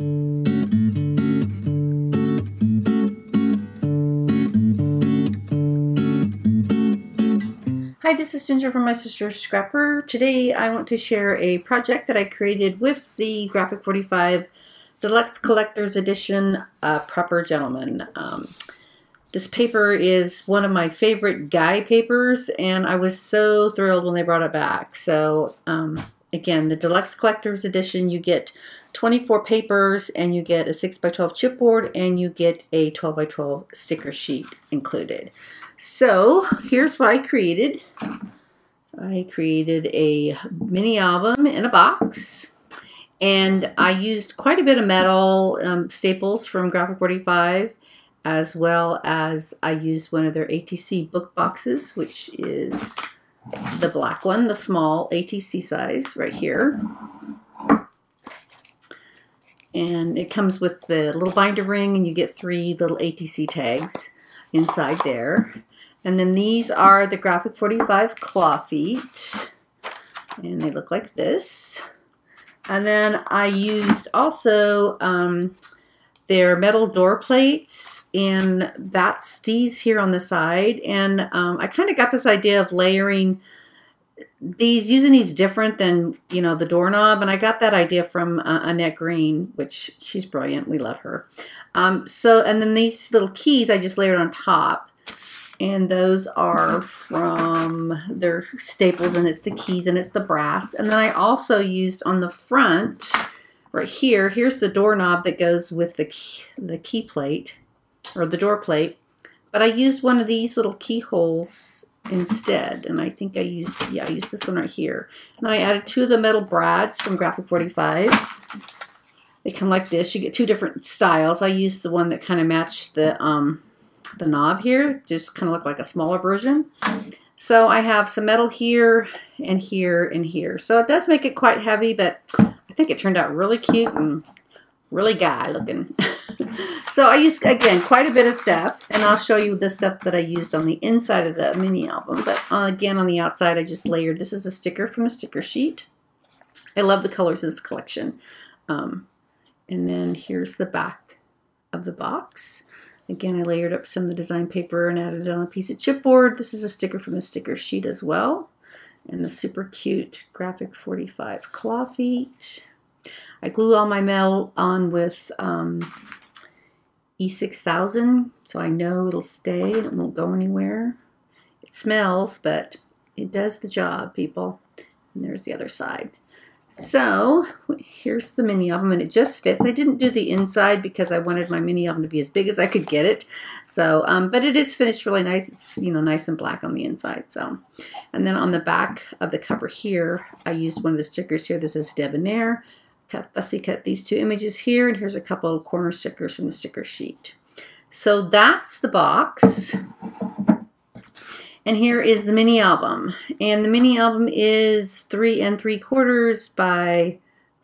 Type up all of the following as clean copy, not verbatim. Hi, this is Ginger from My Sister's Scrapper. Today I want to share a project that I created with the Graphic 45 Deluxe Collector's Edition Proper Gentleman. This paper is one of my favorite guy papers, and I was so thrilled when they brought it back. So again, the Deluxe Collector's Edition, you get 24 papers, and you get a 6x12 chipboard, and you get a 12x12 sticker sheet included. So here's what I created. I created a mini album in a box, and I used quite a bit of metal staples from Graphic 45, as well as I used one of their ATC book boxes, which is the black one, the small ATC size right here. And it comes with the little binder ring, and you get 3 little ATC tags inside there. And then these are the Graphic 45 claw feet, and they look like this. And then I used also their metal door plates, and that's these here on the side. And I kind of got this idea of layering these, using these different than, you know, the doorknob, and I got that idea from Annette Green, which she's brilliant. We love her. So, and then these little keys I just layered on top, and those are from their staples, and it's the keys and it's the brass. And then I also used on the front right here, here's the doorknob that goes with the key plate or the door plate, but I used one of these little keyholes instead. And I think I used, yeah, I used this one right here. And then I added 2 of the metal brads from Graphic 45. They come like this. You get 2 different styles. I used the one that kind of matched the knob here, just kind of looked like a smaller version. So I have some metal here and here and here. So it does make it quite heavy, but I think it turned out really cute and really guy looking. So I used, again, quite a bit of stuff, and I'll show you the stuff that I used on the inside of the mini album. But again, on the outside, I just layered. This is a sticker from a sticker sheet. I love the colors in this collection. And then here's the back of the box. Again, I layered up some of the design paper and added it on a piece of chipboard. This is a sticker from a sticker sheet as well. And the super cute Graphic 45 claw feet. I glue all my metal on with E6000, so I know it'll stay and it won't go anywhere. It smells, but it does the job, people. And there's the other side. So here's the mini album, and it just fits. I didn't do the inside because I wanted my mini album to be as big as I could get it. So, but it is finished really nice. It's, you know, nice and black on the inside. So, and then on the back of the cover here, I used one of the stickers here. This is Debonair. Fussy cut these 2 images here, and here's a couple of corner stickers from the sticker sheet. So that's the box. And here is the mini album. And the mini album is 3 3/4 by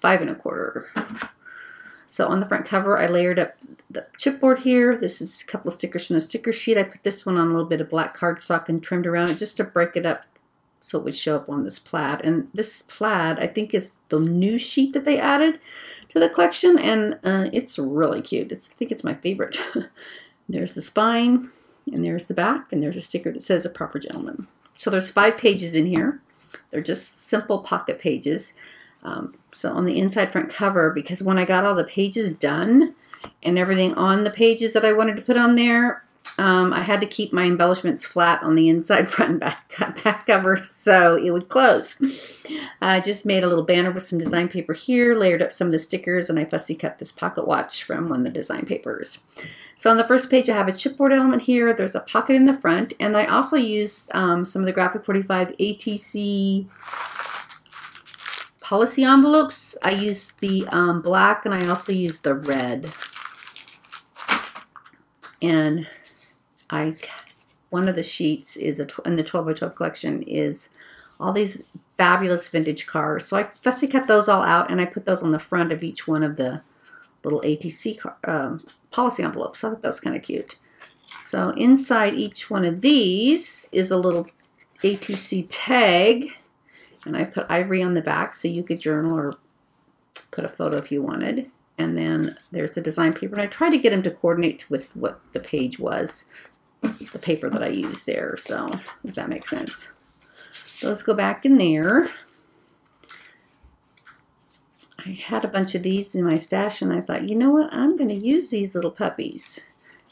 5 1/4. So on the front cover, I layered up the chipboard here. This is a couple of stickers from the sticker sheet. I put this one on a little bit of black cardstock and trimmed around it just to break it up so it would show up on this plaid. And this plaid, I think, is the new sheet that they added to the collection. And it's really cute. I think it's my favorite. There's the spine. And there's the back, and there's a sticker that says A Proper Gentleman. So there's 5 pages in here. They're just simple pocket pages. So on the inside front cover, because when I got all the pages done and everything on the pages that I wanted to put on there, I had to keep my embellishments flat on the inside front and back cover so it would close. I just made a little banner with some design paper here, layered up some of the stickers, and I fussy cut this pocket watch from one of the design papers. So on the first page, I have a chipboard element here. There's a pocket in the front, and I also used some of the Graphic 45 ATC policy envelopes. I used the black, and I also used the red. And I, one of the sheets is in the 12x12 collection is all these fabulous vintage cars. So I fussy cut those all out, and I put those on the front of each one of the little ATC policy envelopes. So I thought that was kind of cute. So inside each one of these is a little ATC tag, and I put Ivory on the back so you could journal or put a photo if you wanted. and then there's the design paper. And I tried to get them to coordinate with what the page was, the paper that I used there. So, if that makes sense. So let's go back in there. I had a bunch of these in my stash, and I thought, you know what? I'm going to use these little puppies.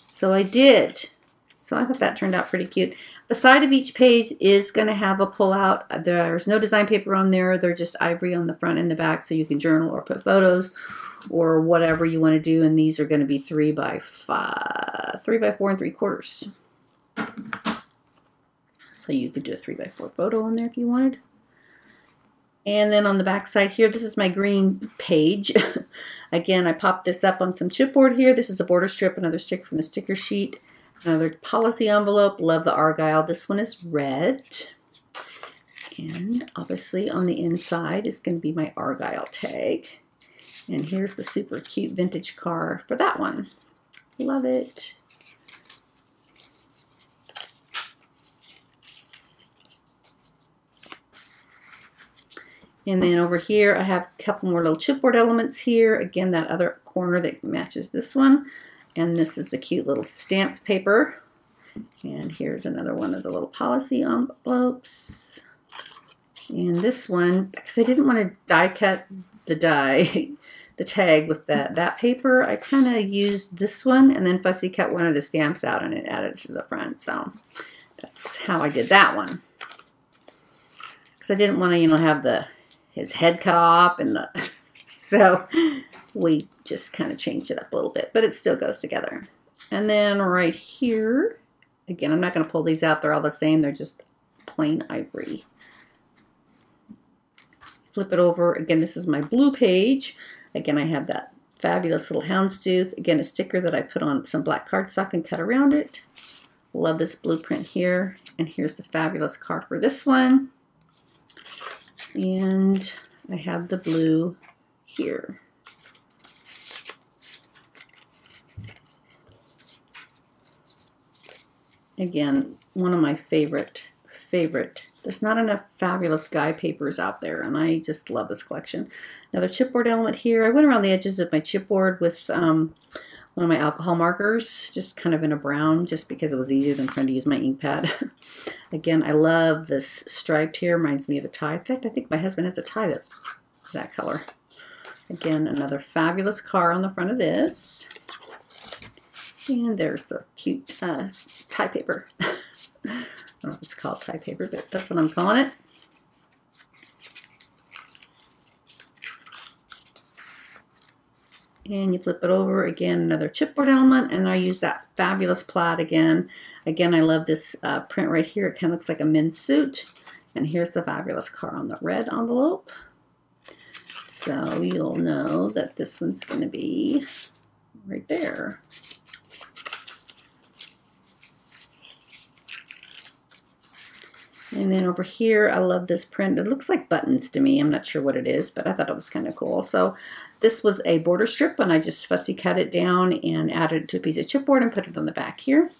So I did. So I thought that turned out pretty cute. The side of each page is going to have a pullout. There's no design paper on there. They're just ivory on the front and the back, so you can journal or put photos or whatever you want to do. And these are going to be 3 by 4 3/4. So you could do a 3 by 4 photo on there if you wanted. And then on the back side here, this is my green page. Again, I popped this up on some chipboard here. This is a border strip, another sticker from a sticker sheet, another policy envelope. Love the Argyle. This one is red. And obviously on the inside is going to be my Argyle tag. And here's the super cute vintage car for that one. Love it. And then over here, I have a couple more little chipboard elements here. Again, that other corner that matches this one. And this is the cute little stamp paper. And here's another one of the little policy envelopes. And this one, because I didn't want to die cut the die, the tag with that paper, I kind of used this one and then fussy cut one of the stamps out and it added to the front. So that's how I did that one. Because I didn't want to, you know, have his head cut off, and so we just kind of changed it up a little bit, but it still goes together. And then right here, again, I'm not going to pull these out. They're all the same. They're just plain ivory. Flip it over. Again, this is my blue page. Again, I have that fabulous little houndstooth. Again, a sticker that I put on some black cardstock and cut around it. Love this blueprint here. And here's the fabulous car for this one. And I have the blue here. Again, one of my favorite. There's not enough fabulous guy papers out there, and I just love this collection. Another chipboard element here. I went around the edges of my chipboard with one of my alcohol markers, just kind of in a brown, just because it was easier than trying to use my ink pad. Again, I love this striped here. Reminds me of a tie. In fact, I think my husband has a tie that's that color. Again, another fabulous car on the front of this. And there's a cute tie paper. I don't know if it's called tie paper, but that's what I'm calling it. And you flip it over. Again, another chipboard element. And I use that fabulous plaid again. Again, I love this print right here. It kind of looks like a men's suit. And here's the fabulous car on the red envelope. So you'll know that this one's going to be right there. And then over here, I love this print. It looks like buttons to me. I'm not sure what it is, but I thought it was kind of cool. So this was a border strip, and I just fussy cut it down and added it to a piece of chipboard and put it on the back here.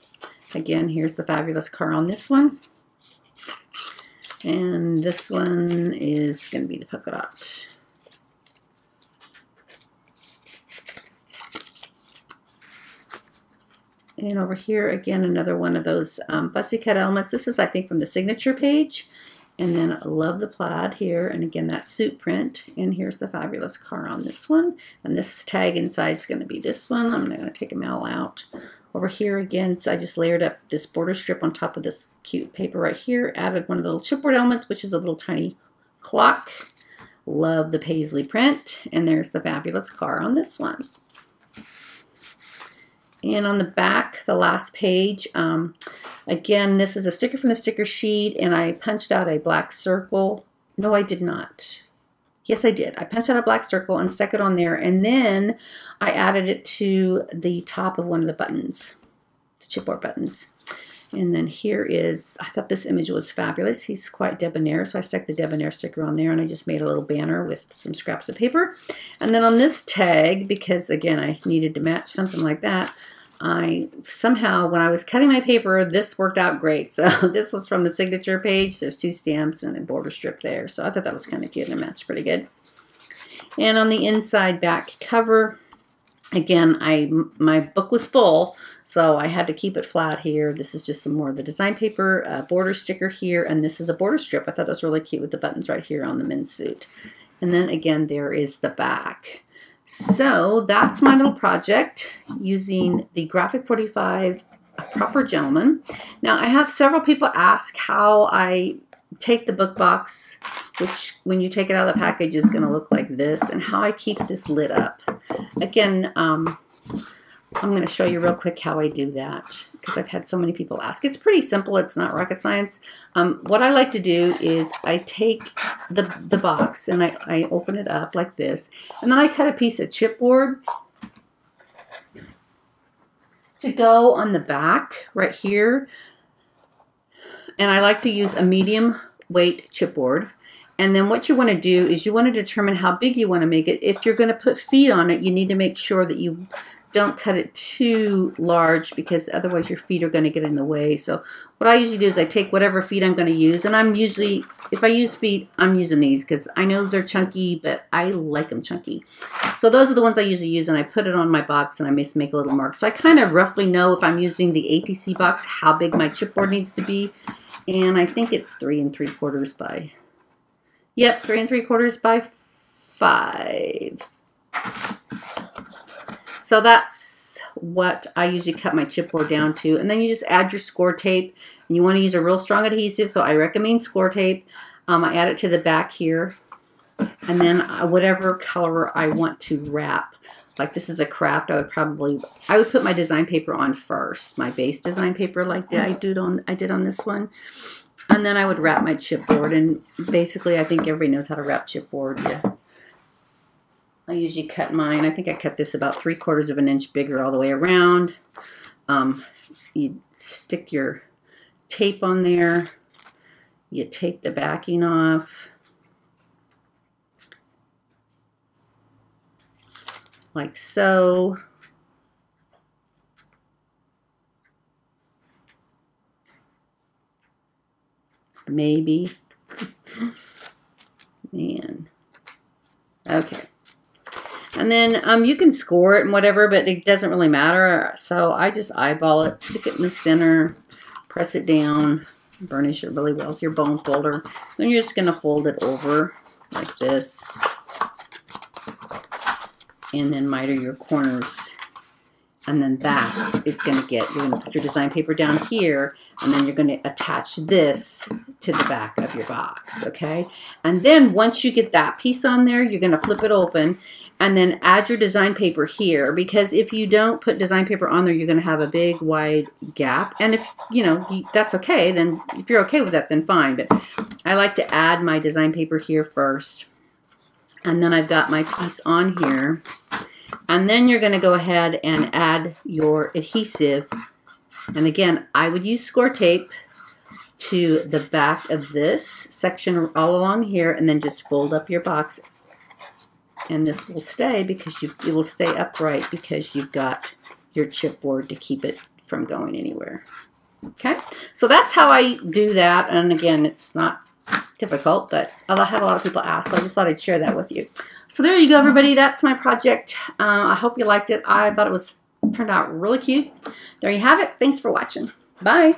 Again, here's the fabulous car on this one. And this one is going to be the polka dot. And over here, again, another one of those fussy cut elements. This is, I think, from the signature page. And then I love the plaid here. And again, that suit print. And here's the fabulous car on this one. And this tag inside is going to be this one. I'm not going to take them all out. Over here, again, so I just layered up this border strip on top of this cute paper right here. Added one of the little chipboard elements, which is a little tiny clock. Love the paisley print. And there's the fabulous car on this one. And on the back, the last page, again, this is a sticker from the sticker sheet, and I punched out a black circle. No, I did not. Yes, I did. I punched out a black circle and stuck it on there, and then I added it to the top of one of the buttons, the chipboard buttons. And then here is, I thought this image was fabulous. He's quite debonair, so I stuck the debonair sticker on there, and I just made a little banner with some scraps of paper. And then on this tag, because again, I needed to match something like that, I somehow, when I was cutting my paper, this worked out great. So this was from the signature page. There's two stamps and a border strip there. So I thought that was kind of cute, and it matched pretty good. And on the inside back cover, Again, my book was full, so I had to keep it flat here. This is just some more of the design paper, a border sticker here, and this is a border strip. I thought it was really cute with the buttons right here on the men's suit. And then again, there is the back. So that's my little project using the Graphic 45 Proper Gentleman. Now, I have several people ask how I take the book box, which when you take it out of the package is going to look like this, and how I keep this lid up. Again, I'm going to show you real quick how I do that because I've had so many people ask. It's pretty simple. It's not rocket science. What I like to do is I take the box and I open it up like this, and then I cut a piece of chipboard to go on the back right here. And I like to use a medium weight chipboard. And then what you want to do is you want to determine how big you want to make it. If you're going to put feet on it, you need to make sure that you don't cut it too large, because otherwise your feet are going to get in the way. So what I usually do is I take whatever feet I'm going to use. And I'm usually, if I use feet, I'm using these because I know they're chunky, but I like them chunky. So those are the ones I usually use, and I put it on my box, and I just make a little mark. So I kind of roughly know if I'm using the ATC box how big my chipboard needs to be. And I think it's 3 3/4 by, yep, 3 3/4 by 5. So that's what I usually cut my chipboard down to. And then you just add your score tape. And you want to use a real strong adhesive, so I recommend score tape. I add it to the back here. And then whatever color I want to wrap. Like this is a craft, I would put my design paper on first, my base design paper like that I did on this one. And then I would wrap my chipboard, and basically I think everybody knows how to wrap chipboard. Yeah. I usually cut mine, I think I cut this about 3/4 of an inch bigger all the way around. You stick your tape on there, you take the backing off, like so. Maybe. Man. Okay. And then you can score it and whatever, but it doesn't really matter. So I just eyeball it, stick it in the center, press it down, burnish it really well with your bone folder. Then you're just going to fold it over like this. And then miter your corners, and then that is going to get, you're going to put your design paper down here, and then you're going to attach this to the back of your box, okay? And then once you get that piece on there, you're going to flip it open, and then add your design paper here, because if you don't put design paper on there, you're going to have a big wide gap. And if, you know, that's okay, then if you're okay with that, then fine. But I like to add my design paper here first. And then I've got my piece on here. And then you're going to go ahead and add your adhesive. And again, I would use score tape to the back of this section all along here, and then just fold up your box. And this will stay because it will stay upright because you've got your chipboard to keep it from going anywhere. Okay, so that's how I do that. And again, it's not difficult, but I had a lot of people ask, so I just thought I'd share that with you. So there you go, everybody. That's my project. I hope you liked it. I thought it turned out really cute. There you have it. Thanks for watching. Bye.